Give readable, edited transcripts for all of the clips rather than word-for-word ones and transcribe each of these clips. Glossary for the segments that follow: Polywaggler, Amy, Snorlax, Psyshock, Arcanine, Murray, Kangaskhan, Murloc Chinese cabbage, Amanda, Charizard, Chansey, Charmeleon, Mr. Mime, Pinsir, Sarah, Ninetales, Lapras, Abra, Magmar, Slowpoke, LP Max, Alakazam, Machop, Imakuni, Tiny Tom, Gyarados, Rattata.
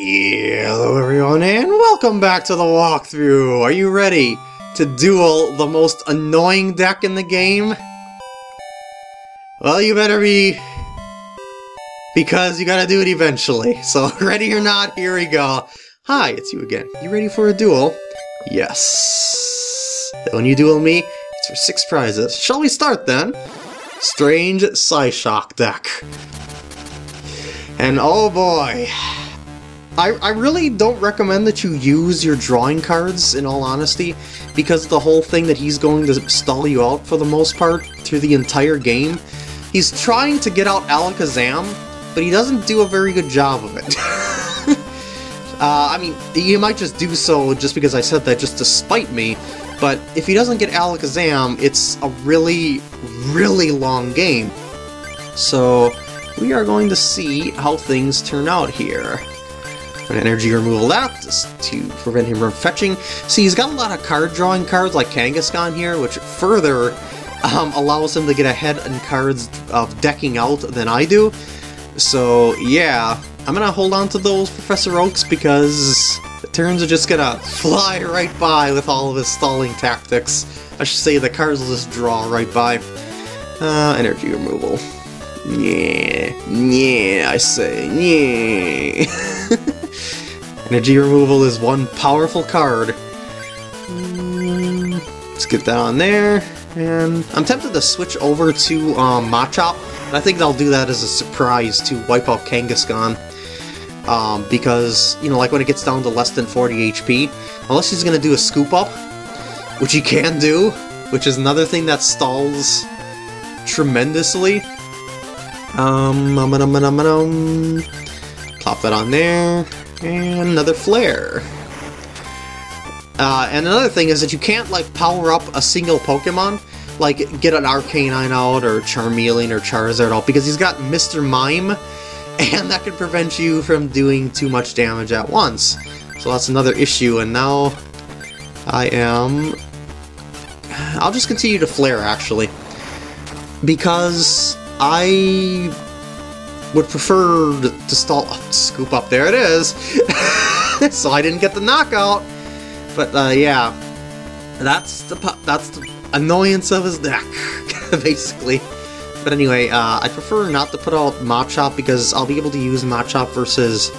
Hello everyone, and welcome back to the walkthrough! Are you ready to duel the most annoying deck in the game? Well, you better be, because you gotta do it eventually. So, ready or not, here we go. Hi, it's you again. You ready for a duel? Yes. When you duel me, it's for 6 prizes. Shall we start then? Strange Psyshock deck. And oh boy. I really don't recommend that you use your drawing cards, in all honesty, because the whole thing that he's going to stall you out for the most part through the entire game. He's trying to get out Alakazam, but he doesn't do a very good job of it. I mean, you might just do so just because I said that just to spite me, but if he doesn't get Alakazam, it's a really, really long game. So, we are going to see how things turn out here. An energy removal that, just to prevent him from fetching. See, he's got a lot of card-drawing cards, like Kangaskhan here, which further allows him to get ahead in cards of decking out than I do. So, yeah, I'm gonna hold on to those Professor Oaks because the turns are just gonna fly right by with all of his stalling tactics. I should say the cards will just draw right by. Energy removal. Yeah, yeah, I say, yeah. Energy removal is one powerful card. Let's get that on there. And I'm tempted to switch over to Machop. And I think I'll do that as a surprise to wipe out Kangaskhan. Because, you know, like when it gets down to less than 40 HP, unless he's going to do a scoop up, which he can do, which is another thing that stalls tremendously. Plop that on there. And another flare. And another thing is that you can't, like, power up a single Pokemon. Like, get an Arcanine out, or Charmeleon, or Charizard out, because he's got Mr. Mime, and that can prevent you from doing too much damage at once. So that's another issue, and now I am... I'll just continue to flare, actually. Because I would prefer to stall... Oh, scoop up, there it is! So I didn't get the knockout! But, yeah. That's the annoyance of his deck, basically. But anyway, I prefer not to put out Machop because I'll be able to use Machop versus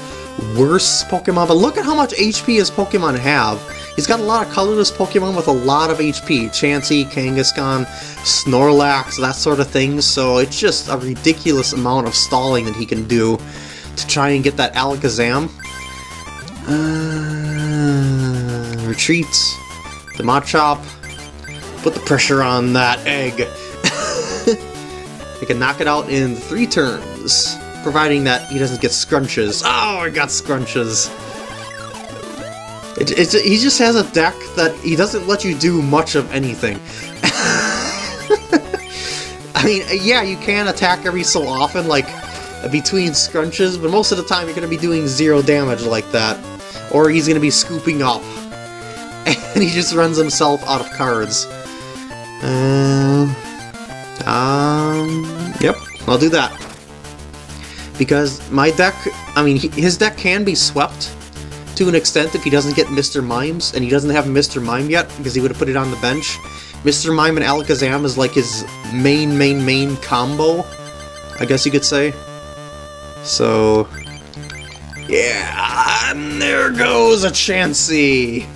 worse Pokemon. But look at how much HP his Pokemon have. He's got a lot of colorless Pokemon with a lot of HP. Chansey, Kangaskhan, Snorlax, that sort of thing. So it's just a ridiculous amount of stalling that he can do to try and get that Alakazam. Retreat. The Machop. Put the pressure on that egg. He can knock it out in 3 turns. Providing that he doesn't get scrunches. Oh, I got scrunches. He just has a deck that he doesn't let you do much of anything. I mean, yeah, you can attack every so often, like, between scrunches, but most of the time you're going to be doing 0 damage like that. Or he's going to be scooping up. And he just runs himself out of cards. Yep, I'll do that. Because my deck, I mean, his deck can be swept to an extent if he doesn't get Mr. Mimes, and he doesn't have Mr. Mime yet, because he would have put it on the bench. Mr. Mime and Alakazam is like his main combo, I guess you could say. So, yeah, and there goes a Chansey!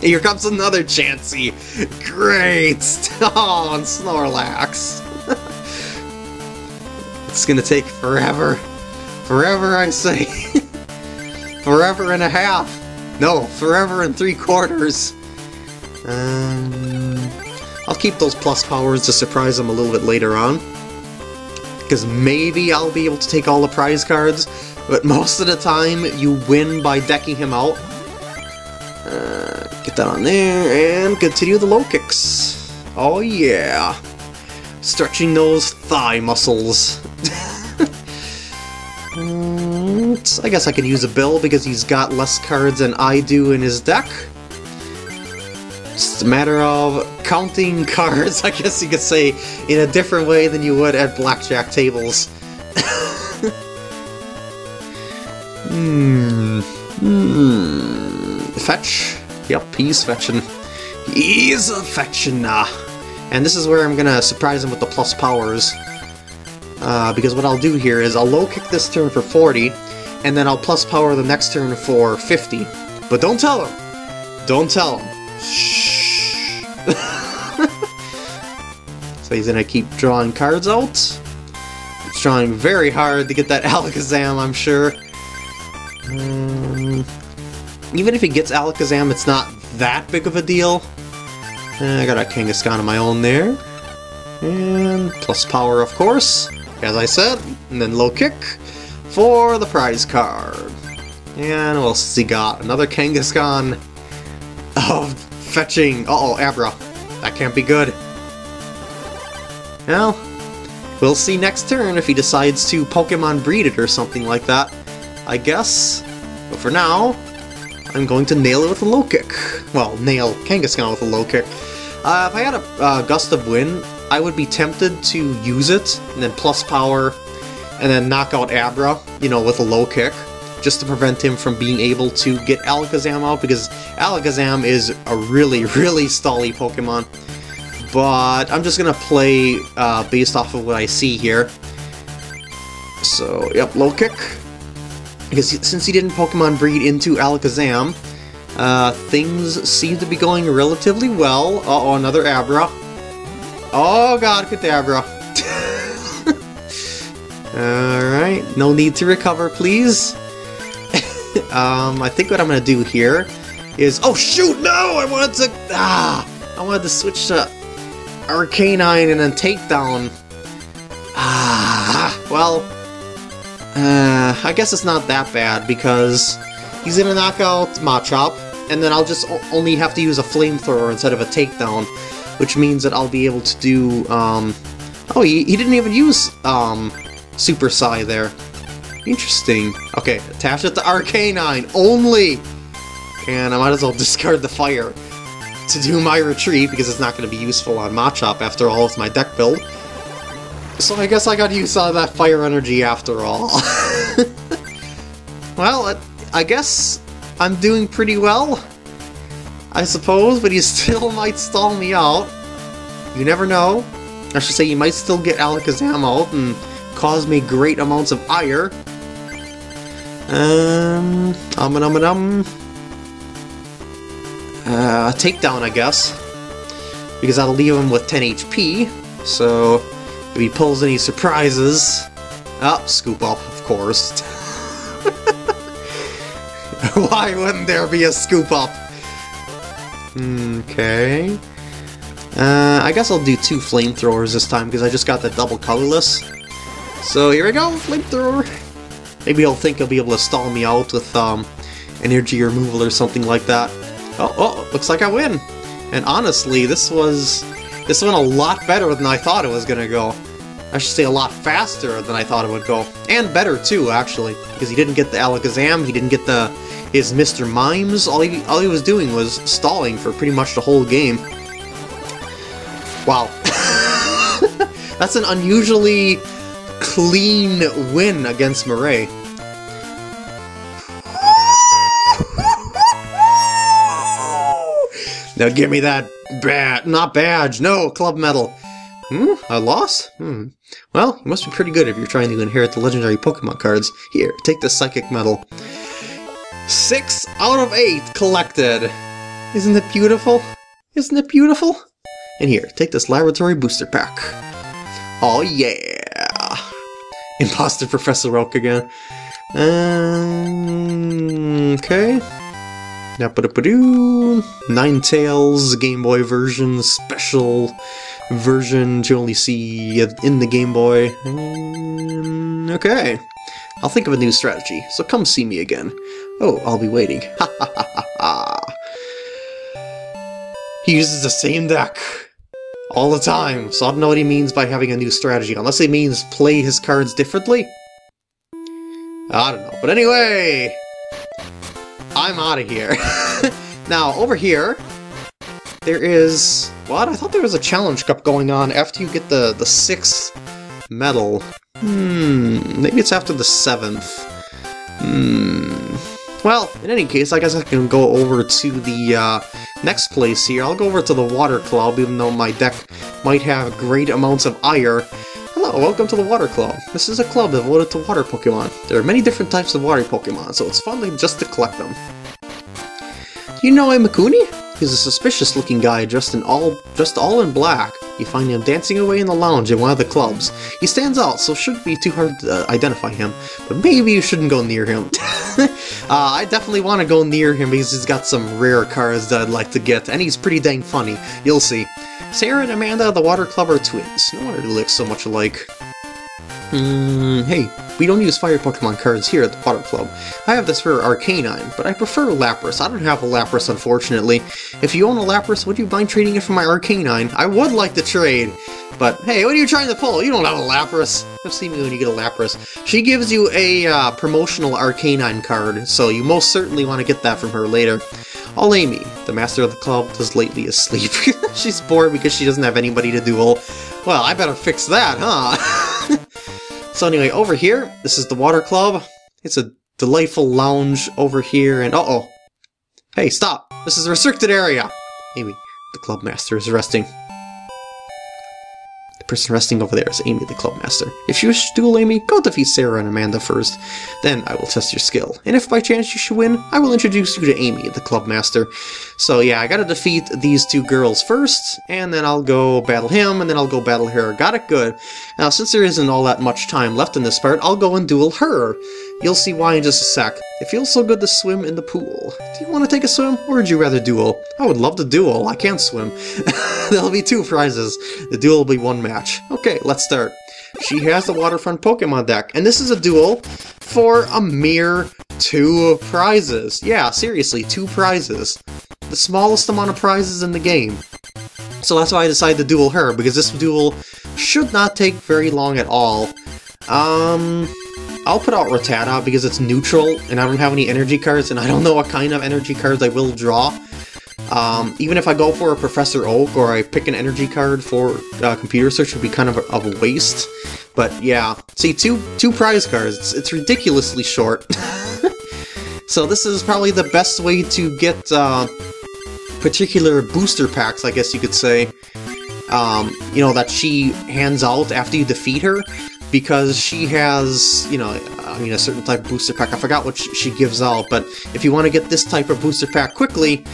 Here comes another Chansey! Great! Oh, and Snorlax! It's gonna take forever. Forever, I say. Forever and a half. No, forever and 3/4. I'll keep those plus powers to surprise him a little bit later on. Because maybe I'll be able to take all the prize cards, but most of the time you win by decking him out. Get that on there, and continue the low kicks. Oh yeah. Stretching those thigh muscles. I guess I could use a Bill because he's got less cards than I do in his deck. It's a matter of counting cards, I guess you could say, in a different way than you would at blackjack tables. Fetch. Yep, he's fetching. He's a fetching. And this is where I'm gonna surprise him with the plus powers. Because what I'll do here is I'll low kick this turn for 40, and then I'll plus power the next turn for 50. But don't tell him! Don't tell him. Shh. So he's gonna keep drawing cards out. He's trying very hard to get that Alakazam, I'm sure. Even if he gets Alakazam, it's not that big of a deal. I got a Kangaskhan of my own there. And plus power, of course, as I said. And then low kick for the prize card. And we'll see, got another Kangaskhan of fetching. Uh-oh, Abra. That can't be good. Well, we'll see next turn if he decides to Pokemon breed it or something like that, I guess. But for now, I'm going to nail it with a low kick. Well, nail Kangaskhan with a low kick. If I had a gust of wind, I would be tempted to use it, and then plus power, and then knock out Abra, you know, with a low kick, just to prevent him from being able to get Alakazam out, because Alakazam is a really, really stally Pokemon. But I'm just going to play based off of what I see here. So, yep, low kick. Because since he didn't Pokemon breed into Alakazam, things seem to be going relatively well. Uh-oh, another Abra. Oh god, get the Abra. Alright, no need to recover, please. I think what I'm going to do here is... Oh shoot, no! I wanted to... I wanted to switch to Arcanine and then Takedown. Well... I guess it's not that bad, because he's gonna knock out Machop, and then I'll just only have to use a flamethrower instead of a takedown, which means that I'll be able to do, oh, he didn't even use, Super Psy there. Interesting. Okay, attach it to Arcanine, only! And I might as well discard the fire to do my retreat, because it's not gonna be useful on Machop after all with my deck build. So I guess I got use out of that fire energy after all. Well, I guess I'm doing pretty well, I suppose, but he still might stall me out. You never know. I should say you might still get Alakazam out and cause me great amounts of ire. Takedown, I guess. Because that'll leave him with 10 HP, so... If he pulls any surprises... Oh, scoop up, of course. Why wouldn't there be a scoop up? Okay... I guess I'll do two flamethrowers this time, because I just got the double colorless. So here we go, flamethrower! Maybe he'll think he'll be able to stall me out with, energy removal or something like that. Oh, looks like I win! And honestly, this went a lot better than I thought it was gonna go. I should say a lot faster than I thought it would go. And better too, actually. Because he didn't get the Alakazam, he didn't get his Mr. Mimes. All he was doing was stalling for pretty much the whole game. Wow. That's an unusually clean win against Murray. Now give me that not badge, no, club medal. I lost? Well, you must be pretty good if you're trying to inherit the legendary Pokemon cards. Here, take the psychic medal. 6 out of 8 collected. Isn't it beautiful? Isn't it beautiful? And here, take this laboratory booster pack. Oh yeah! Imposter Professor Oak again. Okay. Ninetales, Game Boy version, special version to only see in the Game Boy. Okay, I'll think of a new strategy, so come see me again. Oh, I'll be waiting. Ha ha ha ha. He uses the same deck all the time, so I don't know what he means by having a new strategy, unless he means play his cards differently? I don't know, but anyway! I'm out of here. Now, over here, there is... What? I thought there was a Challenge Cup going on after you get the 6th medal. Maybe it's after the 7th. Well, in any case, I guess I can go over to the next place here. I'll go over to the Water Club, even though my deck might have great amounts of ire. Hello, welcome to the Water Club. This is a club devoted to water Pokemon. There are many different types of water Pokemon, so it's fun just to collect them. Do you know Imakuni? He's a suspicious-looking guy dressed all in black. You find him dancing away in the lounge in one of the clubs. He stands out, so it shouldn't be too hard to identify him, but maybe you shouldn't go near him. I definitely want to go near him because he's got some rare cards that I'd like to get, and he's pretty dang funny. You'll see. Sarah and Amanda of the Water Club are twins. No wonder they look so much alike. Hey, we don't use fire Pokemon cards here at the Water Club. I have this rare Arcanine, but I prefer Lapras. I don't have a Lapras, unfortunately. If you own a Lapras, would you mind trading it for my Arcanine? I would like to trade! But, hey, what are you trying to pull? You don't have a Lapras! I've seen you when you get a Lapras. She gives you a promotional Arcanine card, so you most certainly want to get that from her later. All Amy, the master of the club, is lately asleep. She's bored because she doesn't have anybody to duel. Well, I better fix that, huh? So anyway, over here, this is the Water Club. It's a delightful lounge over here, and uh-oh. Hey, stop! This is a restricted area! Amy, the club master, is resting. The person resting over there is Amy, the club master. If you wish to duel Amy, go defeat Sarah and Amanda first. Then I will test your skill. And if by chance you should win, I will introduce you to Amy, the club master. So yeah, I gotta defeat these two girls first, and then I'll go battle him, and then I'll go battle her. Got it? Good. Now, since there isn't all that much time left in this part, I'll go and duel her. You'll see why in just a sec. It feels so good to swim in the pool. Do you want to take a swim, or would you rather duel? I would love to duel. I can't swim. There'll be two prizes. The duel will be one match. Okay, let's start. She has the Waterfront Pokemon deck, and this is a duel for a mere 2 prizes. Yeah, seriously, 2 prizes. The smallest amount of prizes in the game. So that's why I decided to duel her, because this duel should not take very long at all. I'll put out Rattata because it's neutral, and I don't have any energy cards, and I don't know what kind of energy cards I will draw. Even if I go for a Professor Oak or I pick an energy card for computer search, it would be kind of a waste. But yeah, see, two prize cards. It's ridiculously short. So this is probably the best way to get particular booster packs, I guess you could say. You know, that she hands out after you defeat her, because she has, you know, I mean, a certain type of booster pack. I forgot what she gives out, but if you want to get this type of booster pack quickly,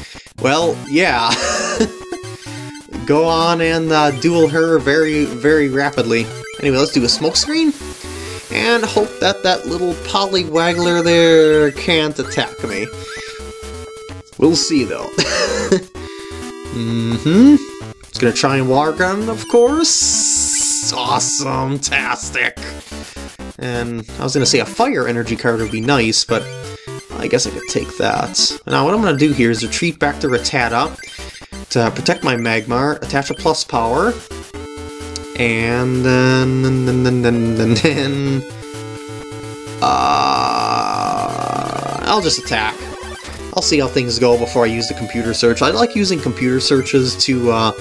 well, yeah. Go on and duel her very, very rapidly. Anyway, let's do a smoke screen, and hope that that little Polywaggler there can't attack me. We'll see, though. It's gonna try and Water Gun, of course. Awesome-tastic. And I was gonna say a fire energy card would be nice, but I guess I could take that. Now what I'm gonna do here is retreat back to Rattata to protect my Magmar, attach a plus power, and then I'll just attack. I'll see how things go before I use the computer search. I like using computer searches to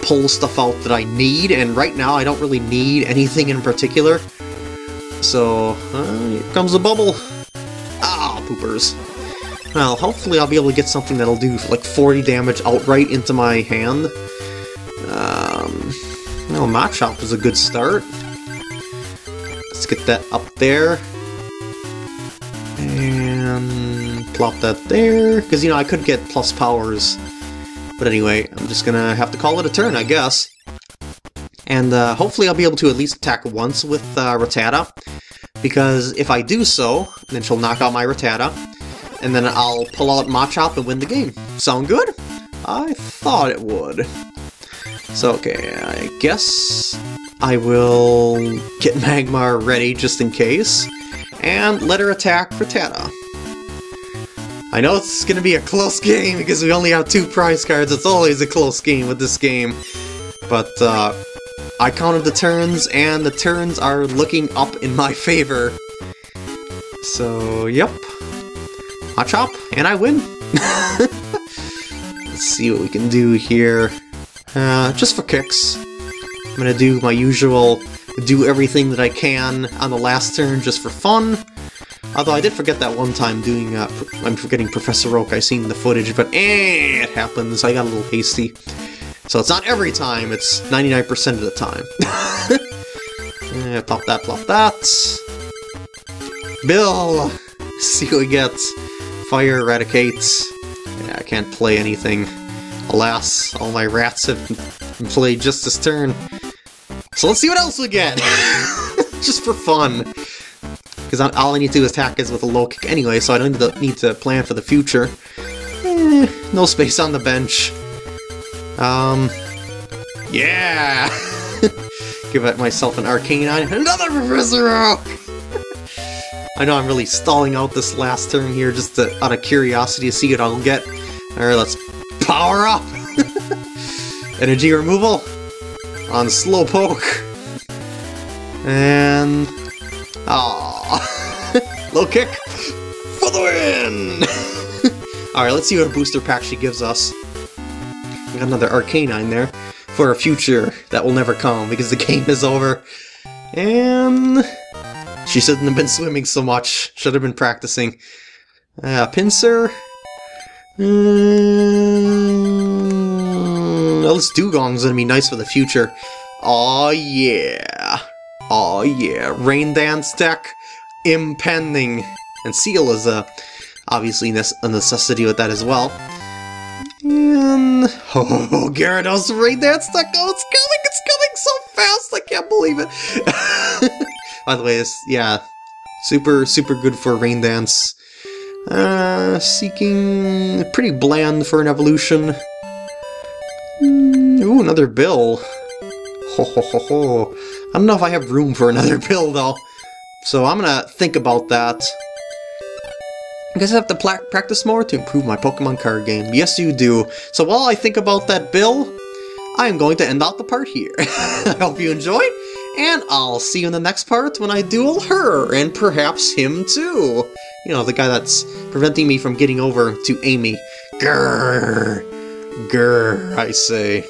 pull stuff out that I need, and right now I don't really need anything in particular. So, here comes the bubble. Ah, poopers. Well, hopefully I'll be able to get something that'll do like 40 damage outright into my hand. Well, Machop is a good start. Let's get that up there. And plop that there. Because, you know, I could get plus powers. But anyway, I'm just gonna have to call it a turn, I guess. And hopefully I'll be able to at least attack once with Rattata, because if I do so, then she'll knock out my Rattata, and then I'll pull out Machop and win the game. Sound good? I thought it would. So okay, I guess I will get Magmar ready just in case, and let her attack Rattata. I know it's going to be a close game because we only have 2 prize cards. It's always a close game with this game, but I counted the turns, and the turns are looking up in my favor. So, yep. Machop, and I win. Let's see what we can do here. Just for kicks, I'm gonna do my usual do everything that I can on the last turn just for fun. Although I did forget that one time doing, I'm forgetting Professor Oak, I seen the footage, but it happens, I got a little hasty. So it's not every time, it's 99% of the time. Plop that, plop that. Bill! See what we get. Fire eradicates. Yeah, I can't play anything. Alas, all my rats have been played just this turn. So let's see what else we get! Just for fun. Because all I need to do is attack is with a low kick anyway, so I don't need to plan for the future. No space on the bench. Yeah! Give myself an Arcanine. Another Professor Oak! I know I'm really stalling out this last turn here just to, out of curiosity to see what I'll get. Alright, let's power up! Energy removal on Slowpoke. And... aww. Low kick for the win! Alright, let's see what a booster pack she gives us. We got another Arcanine there for a future that will never come because the game is over. And... she shouldn't have been swimming so much. Should have been practicing. Pinsir. Well, this Dugong's gonna be nice for the future. Aw, yeah. Aw, yeah. Rain Dance deck. Impending. And Seal is obviously a necessity with that as well. And... oh, Gyarados Rain Dance deck. Oh, it's coming! It's coming so fast! I can't believe it! By the way, this, yeah, super good for Rain Dance. Seeking... pretty bland for an evolution. Ooh, another Bill. Ho ho ho ho. I don't know if I have room for another Bill, though. So I'm gonna think about that. I guess I have to practice more to improve my Pokemon card game. Yes, you do. So while I think about that Bill, I am going to end out the part here. I hope you enjoyed. And I'll see you in the next part when I duel her, and perhaps him too! You know, the guy that's preventing me from getting over to Amy. Grrr! Grrr, I say.